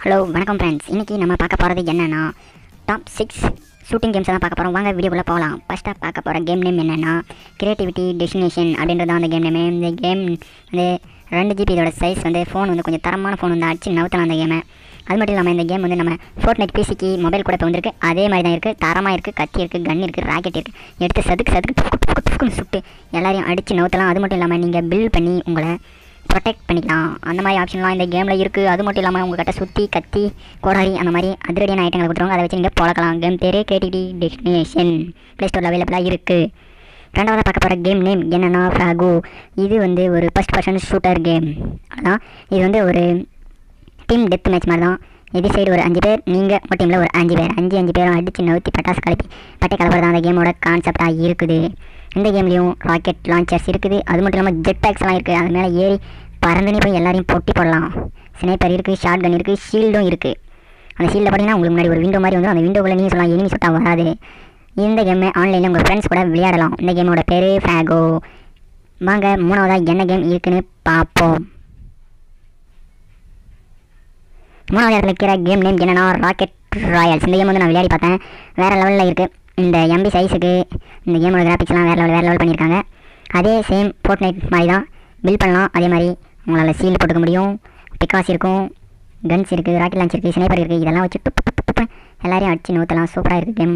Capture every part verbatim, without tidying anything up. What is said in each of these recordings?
Hello வணக்கம் friends, இன்றைக்கி நம்ம பார்க்க போகிறது என்னென்னா டாப் சிக்ஸ் ஷூட்டிங் கேம்ஸ் தான் பார்க்க போகிறோம். வாங்க வீடியோக்குள்ளே போகலாம். ஃபஸ்ட்டாக பார்க்க போகிற கேம் நேம் என்னென்னா கிரியேட்டிவிட்டி டெஸ்டினேஷன் அப்படின்றது தான் அந்த கேம் நேம். இந்த கேம் வந்து ரெண்டு ஜிபி இதோட சைஸ் வந்து ஃபோன் வந்து கொஞ்சம் தரமான ஃபோன் வந்து அடிச்சு நவுத்தலாம் அந்த கேமை. அது மட்டும் இல்லாமல் இந்த கேம் வந்து நம்ம ஃபோர்ட்நைட் பிசிக்கு மொபைல் கூட இப்போ வந்திருக்கு, அதே மாதிரி தான் இருக்குது. தரமாக இருக்குது, கத்தி இருக்குது, கன் இருக்குது, ராக்கெட் இருக்குது, எடுத்து சதுக்கு சதுக்கு துக்குன்னு சுட்டு எல்லாரையும் அடித்து நவுத்தலாம். அது மட்டும் இல்லாமல் நீங்கள் பில் பண்ணி உங்களை ப்ரொடெக்ட் பண்ணிக்கலாம், அந்த மாதிரி ஆப்ஷன்லாம் இந்த கேமில் இருக்குது. அது மட்டும் இல்லாமல் உங்கள்கிட்ட சுற்றி கத்தி கோடாரி அந்த மாதிரி அதிரடியான ஐட்டங்களை கொடுத்துருவாங்க, அதை வச்சு நீங்கள் பழக்கலாம். கேம் பேர் கிரியேட்டிவிட்டி டெஸ்டினேஷன், ப்ளே ஸ்டோரில் அவைலபிளாக இருக்குது. ரெண்டாவது பார்க்க போகிற கேம் நேம் என்னென்னா ஃபாகோ. இது வந்து ஒரு ஃபஸ்ட் பர்சன் ஷூட்டர் கேம். அதான் இது வந்து ஒரு டீம் டெத் மேட்ச் மாதிரி தான். இது சைடு ஒரு அஞ்சு பேர், நீங்கள் ஒரு டீமில் ஒரு அஞ்சு பேர், அஞ்சு அஞ்சு பேரும் அடித்து நவுத்தி பட்டாசு கலப்பி பட்டை கலப்பது தான் அந்த கேமோட கான்செப்டாக இருக்குது. இந்த கேம்லேயும் ராக்கெட் லான்ச்சர்ஸ் இருக்குது, அது மட்டும் இல்லாமல் ஜெட் பேக்ஸ்லாம் இருக்குது. அது மேலே ஏறி பறந்துன்னு போய் எல்லாரையும் பொட்டி போடலாம். ஸ்னைப்பர் இருக்குது, ஷார்ட் கன் இருக்குது, ஷீல்டும் இருக்குது. அந்த ஷீல்டில் பார்த்தீங்கன்னா உங்களுக்கு முன்னாடி ஒரு விண்டோ மாதிரி வந்து அந்த விண்டோவில் நீங்கள் சொல்லலாம், எனிமி சுட்டாக வராது. இந்த கேமை ஆன்லைனில் உங்கள் ஃப்ரெண்ட்ஸ் கூட விளையாடலாம். இந்த கேமோட பேர் ஃபாகோ. வாங்க மூணாவதாக என்ன கேம் இருக்குன்னு பார்ப்போம். மூணாவது இடத்துல இருக்கிற கேம் நேம் என்னென்னா ராக்கெட் ராயல்ஸ். இந்த கேம் வந்து நான் விளையாடி பார்த்தேன், வேறு லெவலில் இருக்குது. இந்த எம்பி சைஸுக்கு இந்த கேமோட கிராஃபிக்ஸ்லாம் வேறு லெவல் வேறு லெவல் பண்ணியிருக்காங்க. அதே சேம் ஃபோர்ட்நைட் மாதிரி தான், பில் பண்ணலாம். அதே மாதிரி உங்களால் சீல் போட்டுக்க முடியும், பிக்காஸ் இருக்கும், கன்ஸ் இருக்குது, ராக்கெட் லான்ச் இருக்குது, ஸ்னைப்பர் இருக்குது. இதெல்லாம் வச்சு எல்லாரையும் அடிச்சு நூற்றலாம். சூப்பராக இருக்குது கேம்.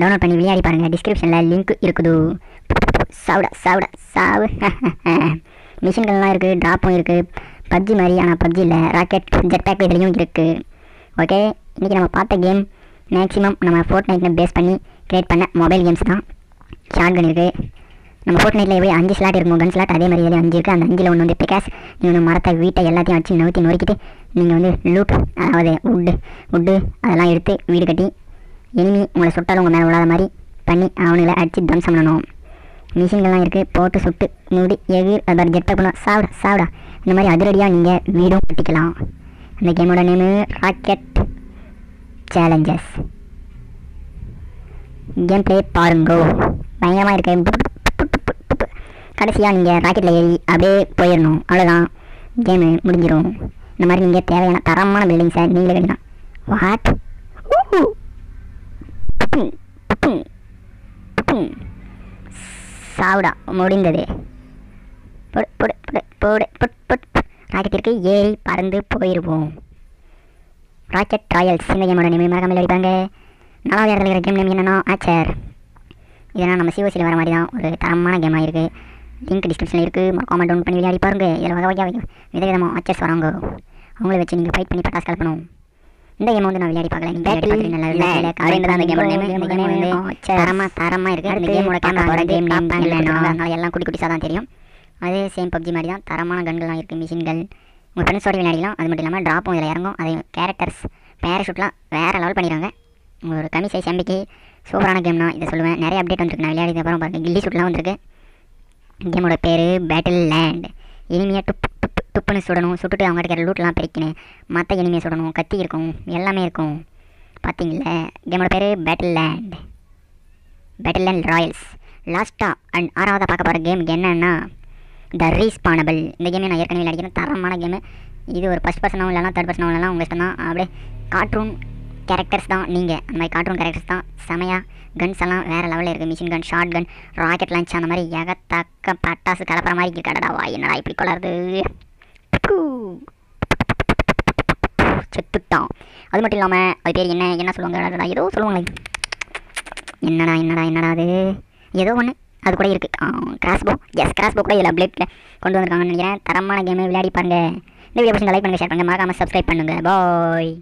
டவுன்லோட் பண்ணி விளையாடி பாருங்கள், டிஸ்கிரிப்ஷனில் லிங்க் இருக்குது. சாவுடா சாவுடா சாவு மிஷின்கள்லாம் இருக்குது, ட்ராப்பும் இருக்குது. பப்ஜி மாதிரி, ஆனால் பப்ஜி இல்லை, ராக்கெட் ஜெட் பேக் இதுலேயும் இருக்குது. ஓகே, இன்றைக்கி நம்ம பார்த்த கேம் மேக்ஸிமம் நம்ம ஃபோர்ட்நைட்டில் பேஸ் பண்ணி க்ரியேட் பண்ண மொபைல் கேம்ஸ் தான். ஷார்ட் கன் இருக்குது, நம்ம ஃபோர்ட்நைட்டில் எப்படி அஞ்சு ஸ்லாட் இருக்கும், கன் ஸ்லாட். அதே மாதிரி இதில் அஞ்சு இருக்குது, அந்த அஞ்சில் ஒன்று வந்து பிகாஸ், இன்னொன்று மரத்தை வீட்டை எல்லாத்தையும் அடிச்சு நவுத்தி நொறுக்கிட்டு நீங்கள் வந்து லூட், அதாவது உட்டு உட்டு அதெல்லாம் எடுத்து வீடு கட்டி எனிமி உங்களை சுட்டாலும் உங்கள் மேலே விழாத மாதிரி பண்ணி அவனுங்களை அடித்து தம்சம் பண்ணணும். மிஷின்கள்லாம் இருக்குது, போட்டு சுட்டு நூடி எகிர் அது மாதிரி ஜெட் பண்ணலாம். சாவிடா சாவிடா இந்த மாதிரி அதிரடியாக நீங்கள் வீடும் கட்டிக்கலாம். அந்த கேமோட name rocket challenges. Game play பாருங்கோ, பயங்கரமாக இருக்குது. கடைசியாக நீங்கள் ராக்கெட்டில் ஏறி அப்படியே போயிடணும், அவ்வளோதான், கேமு முடிஞ்சிடும். இந்த மாதிரி நீங்கள் தேவையான தரமான பில்டிங்ஸை நீங்களே கட்டலாம். வாட் சாவுடா முடிந்தது. போடு போடு போடு போடு புட் புட் ராக்கெட்டிற்கு ஏறி பறந்து போயிடுவோம். ராக்கெட் ராயல்ஸ் இந்த கேமோட நேம் மறக்காமல் அடிப்பாங்க. நாலாவது இடத்துல இருக்கிற கேம் நேம் என்னென்னா ஆச்சர். இதெல்லாம் நம்ம சிஓசியில் வர மாதிரி தான், ஒரு தரமான கேமாக இருக்குது. லிங்க் டிஸ்கிரிப்ஷனில் இருக்குது, மறக்காமல் டவுன் பண்ணி விளையாடி பாருங்க. இதில் வகை வகையாக விதவிதமாக ஆச்சர்ஸ் வராங்க, அவங்கள வச்சு நீங்கள் ஃபைட் பண்ணி பட்டாசு கலப்பணும். இந்த கேம் வந்து நான் விளையாடி பார்க்கல, நீங்கள் விளையாடி பார்த்து நல்லா இல்லை அப்படின்றத அந்த கேமோட நேம். இந்த கேம் வந்து தரமாக தரமாக இருக்குது. அந்த கேமோட கேமரா கேம் நேம் அதனால எல்லாம் குட்டி குட்டிசாக தான் தெரியும். அதே சேம் பப்ஜி மாதிரி தான், தரமான கன்கள்லாம் இருக்குது, மிஷின்கள். உங்கள் ஃப்ரெண்ட்ஸோட விளையாடிலாம். அது மட்டும் இல்லாமல் ட்ராப்பும் இதில் இறங்கும். அதே கேரக்டர்ஸ் பேராஷூட்லாம் வேறு லெவல் பண்ணிடுறாங்க. ஒரு கம்மி சைஸ் எம்பிக்கு சூப்பரான கேம்னா இதை சொல்லுவேன். நிறைய அப்டேட் வந்துருக்கு, நான் விளையாடிக்கு அப்புறம் பாருங்கள். கில்லி சூட்லாம் வந்துருக்கு. கேமோட பேர் பேட்டில் லேண்ட். எனிமையாக டுப் டுப் டுப்புன்னு சுடணும், சுட்டுட்டு அவங்க இருக்கிற லூட்லாம் பிரிக்கணும், மற்ற எனிமையை சுடணும், கத்தி இருக்கும், எல்லாமே இருக்கும். பார்த்தீங்களா, கேமோட பேர் battle land, battle land royals. லாஸ்ட்டாக அண்ட் ஆறாவதாக பார்க்க போகிற கேம் என்னென்னா த ரீஸ்பானபிள். இந்த கேமே நான் ஏற்கனவே விளையாடிக்கிறேன், தரமான கேமு. இது ஒரு ஃபஸ்ட் பர்சனாகவும் இல்லைனா தேர்ட் பர்சனாகவும் இல்லைனா உங்கள் இஷ்டம் தான். அப்படியே கார்ட்டூன் கேரக்டர்ஸ் தான் நீங்கள், அந்த மாதிரி கார்ட்டூன் கேரக்டர்ஸ் தான். செமையாக கன்ஸ் எல்லாம் வேறு லெவலில் இருக்குது, machine gun, shotgun, rocket launch, அந்த மாதிரி எகத்தக்க பட்டாசு கலப்புற மாதிரி இருக்குது. கடடாவா என்னடா இப்படி கொள்ளாது, செத்துட்டான். அது மட்டும் இல்லாமல் அது பேர் என்ன என்ன சொல்லுவாங்க, ஏதோ சொல்லுவாங்களே, என்னடா என்னடா என்னடா அது ஏதோ ஒன்று அது கூட இருக்குது. கிராஸ்போ, எஸ் கிராஸ்போ கூட இதில் அப்டேட்டில் கொண்டு வந்திருக்காங்கன்னு நினைக்கிறேன். தரமான கேமை விளையாடி பாருங்கள். இந்த வீடியோ பிடிச்சிருந்தா லைக் பண்ணுங்கள், ஷேர் பண்ணுங்கள், மறக்காமல் சப்ஸ்கிரைப் பண்ணுங்கள். பாய்.